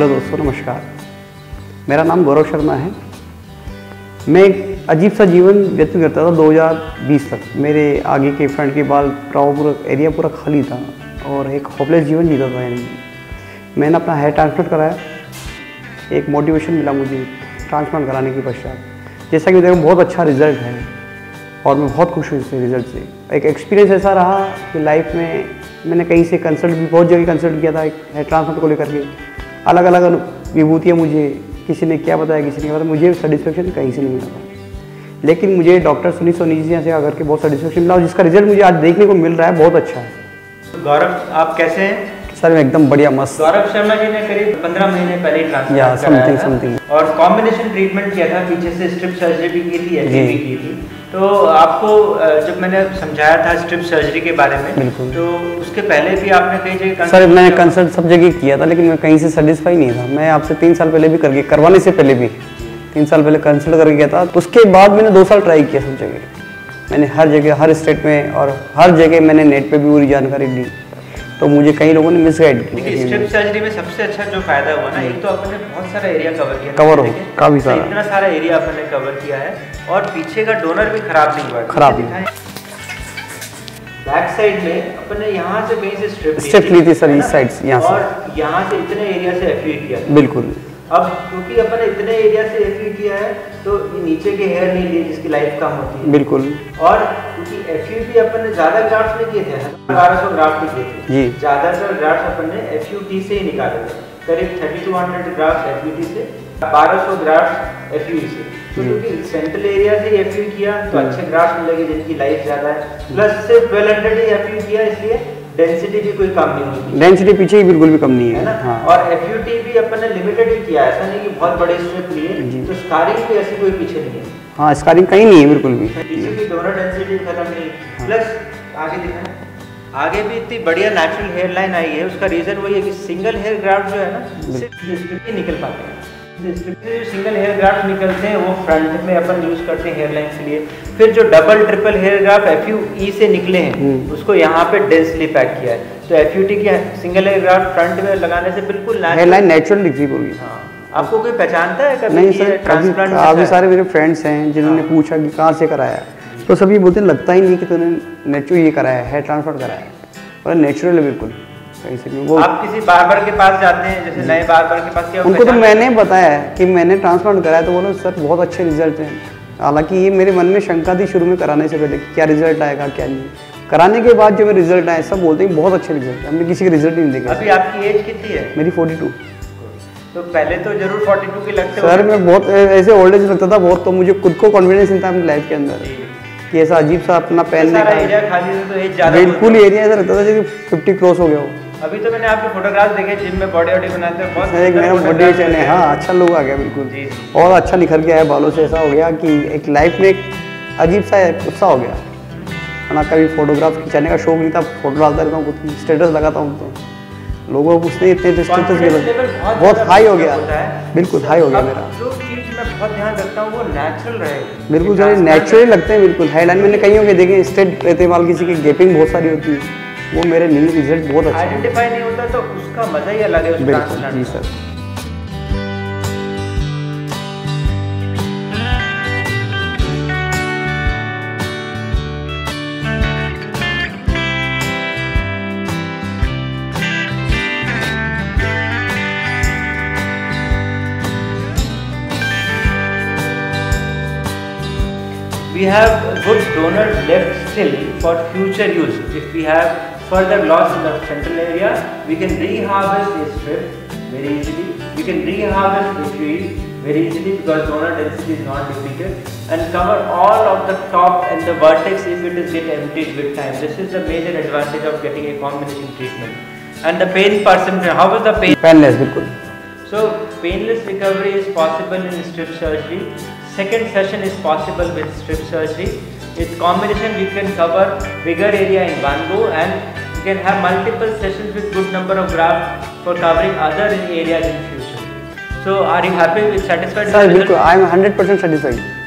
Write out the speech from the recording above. Hello दोस्तों, नमस्कार। मेरा नाम गौरव शर्मा है। मैं एक अजीब सा जीवन व्यतीत करता था 2020 तक। मेरे आगे के फ्रंट के बाल पूरा एरिया पूरा खाली था और एक होपलेस जीवन जीता था। मैंने अपना हेयर ट्रांसप्लांट कराया, एक मोटिवेशन मिला मुझे ट्रांसप्लांट कराने के पश्चात, जैसा कि देखो बहुत अच्छा रिज़ल्ट है और मैं बहुत खुश हूँ इस रिज़ल्ट से। एक एक्सपीरियंस ऐसा रहा कि लाइफ में मैंने कहीं से कंसल्ट भी बहुत जगह कंसल्ट किया था एक हेयर ट्रांसप्लांट को लेकर के। अलग अलग विभूतियाँ मुझे, किसी ने क्या बताया किसी ने क्या बताया, मुझे सेटिस्फेक्शन कहीं से नहीं मिला था। लेकिन मुझे डॉक्टर सुनीत सोनी जी से आकर के बहुत सेटिस्फेक्शन मिला और जिसका रिजल्ट मुझे आज देखने को मिल रहा है, बहुत अच्छा है। गौरव, आप कैसे हैं? सर मैं एकदम बढ़िया, मस्त। गौरव शर्मा जी ने करीब 15 महीने पहले ट्रांसप्लांट कराया था और कॉम्बिनेशन ट्रीटमेंट किया था, पीछे से स्ट्रिप सर्जरी भी की थी, एफयूटी की थी। तो आपको जब मैंने समझाया था स्ट्रिप सर्जरी के बारे में, तो उसके पहले भी आपने कई जगह, सर मैंने कंसल्ट सब जगह किया था लेकिन मैं कहीं से सेटिस्फाई नहीं था। मैं आपसे 3 साल पहले भी करके, करवाने से पहले भी 3 साल पहले कंसल्ट करके गया था। उसके बाद मैंने 2 साल ट्राई किया सब जगह, मैंने हर जगह, हर स्टेट में और हर जगह मैंने नेट पे भी पूरी जानकारी ली, तो मुझे कई लोगों ने मिसगाइड किया। स्ट्रिप सर्जरी में सबसे अच्छा जो फायदा हुआ ना, एक तो आपने बहुत सारा एरिया कवर किया, काफी सारा, इतना सारा एरिया आपने कवर किया है और पीछे का डोनर भी खराब नहीं हुआ, खराब नहीं। बैक साइड में अपने यहाँ से कहीं से स्ट्रिप ली थी सर, इस साइड से, यहाँ और यहाँ से इतने एरिया से एफयूटी किया, बिल्कुल। अब क्योंकि अपन इतने एरिया से एफयूई किया है तो नीचे के हेयर नहीं लिए जिसकी लाइफ कम होती है, बिल्कुल। और क्योंकि एफयूई भी अपन ने ज्यादा ग्राफ्ट नहीं किए थे, 1200 ग्राफ्ट किए थे, ज्यादातर ग्राफ्ट अपन ने एफयूटी से ही निकाले थे, करीब 3200 ग्राफ्ट एफयूटी से, 1200 ग्राफ्ट एफयूई से। तो क्योंकि सेंट्रल एरिया से एफयूई किया तो अच्छे ग्राफ्ट मिलेंगे जिनकी लाइफ ज्यादा है, प्लस सिर्फ 1200 ही एफयूई किया, इसलिए डेंसिटी भी कोई कम नहीं हुई, डेंसिटी पीछे ही बिल्कुल भी कम नहीं है, है ना? हाँ। और एफयूटी भी अपन ने लिमिटेड ही किया, ऐसा नहीं कि बहुत बड़े स्ट्रिप लिए, तो स्कारिंग भी ऐसी कोई पीछे नहीं है। हाँ, स्कारिंग कहीं नहीं है, बिल्कुल भी पीछे की दोनों डेंसिटी खत्म नहीं। हाँ। प्लस आगे दिखाएं, आगे भी इतनी बढ़िया नेचुरल हेयर लाइन आई है, उसका रीजन वही है कि सिंगल हेयर ग्राफ्ट जो है ना, सिर्फ स्ट्रिप ही निकल पाते हैं। सिंगल हेयर ग्राफ्ट निकलते हैं वो फ्रंट में अपन यूज करते हैं हेयर लाइन के लिए, फिर जो double triple hair graft FUE से निकले हैं उसको यहाँ पे डेंसली पैक किया है, तो एफयूटी के सिंगल हेयर ग्राफ्ट फ्रंट में लगाने से बिल्कुल हेयर लाइन नेचुरल दिखती होगी। हाँ, आपको कोई पहचानता है कभी? नहीं सर, ट्रांसप्लांट काफी सारे मेरे फ्रेंड्स हैं जिन्होंने पूछा कि कहाँ से कराया, तो सभी बोलते लगता ही नहीं कि तूने नेचुरल ये कराया, हेयर ट्रांसप्लांट कराया, पर नेचुरल है बिल्कुल। वो आप किसी बार्बर के पास जाते हैं, जैसे नए बार्बर के पास, क्या उनको तो मैंने बताया कि मैंने ट्रांसप्लांट कराया, तो बोला सर बहुत अच्छे रिजल्ट हैं। हालांकि ये मेरे मन में शंका थी शुरू में कराने से पहले कि क्या रिजल्ट आएगा क्या नहीं, कराने के बाद जो मेरे रिजल्ट आए सब बोलते हैं बहुत अच्छे रिजल्ट, हमने किसी के रिजल्ट नहीं देखा। अभी आपकी एज कितनी है? मेरी 42। तो पहले तो जरूर 42 के लगते सर, मैं बहुत ऐसे ओल्ड एज लगता था बहुत, तो मुझे खुद को कॉन्फिडेंस नहीं था अपनी लाइफ के अंदर, कि ऐसा अजीब सा अपना पहनने का बिल्कुल एरिया ऐसा लगता था जैसे 50 क्रॉस हो गया हो। अभी तो मैंने आपके फोटोग्राफ देखे जिम में बॉडी वॉडी बनाते हैं, बहुत एक मेरा बॉडी चैनल है। हाँ, अच्छा लुक आ गया बिल्कुल और अच्छा निखर गया है, बालों से ऐसा हो गया कि एक लाइफ में एक अजीब सा उत्साह हो गया। वरना कभी फोटोग्राफ खिंचाने का शौक नहीं था, फोटो डालता रहता हूँ, खुद स्टेटस लगाता हूँ, तो लोगों को पूछते इतने स्टेटस बहुत हाई हो गया, बिल्कुल हाई हो गया। मेरा बहुत ध्यान रखता हूँ वो नेचुरल रहे, बिल्कुल जो नेचुरल लगते हैं बिल्कुल। हेयर लाइन मैंने कहीं होंगे देखे स्ट्रेट रहते बाल, किसी की गैपिंग बहुत सारी होती है, वो मेरे न्यू रिजल्ट बहुत अच्छा आइडेंटिफाई नहीं होता, तो उसका मजा ही अलग है उस ट्रांसप्लांट। जी sir. We have good donors left still for future use. If we have further loss in the central area, we can reharvest a strip very easily. We can reharvest FUE very easily because donor density is not depleted, and cover all of the top and the vertex if it is get emptied with time. This is the major advantage of getting a combination treatment. And the pain percentage. How was the pain? Painless, बिल्कुल. So painless recovery is possible in strip surgery. Second session is possible with strip surgery. With combination, we can cover bigger area in one go, and we can have multiple sessions with good number of grafts for covering other areas in future. So, are you happy with satisfied? Sir, I am 100% satisfied.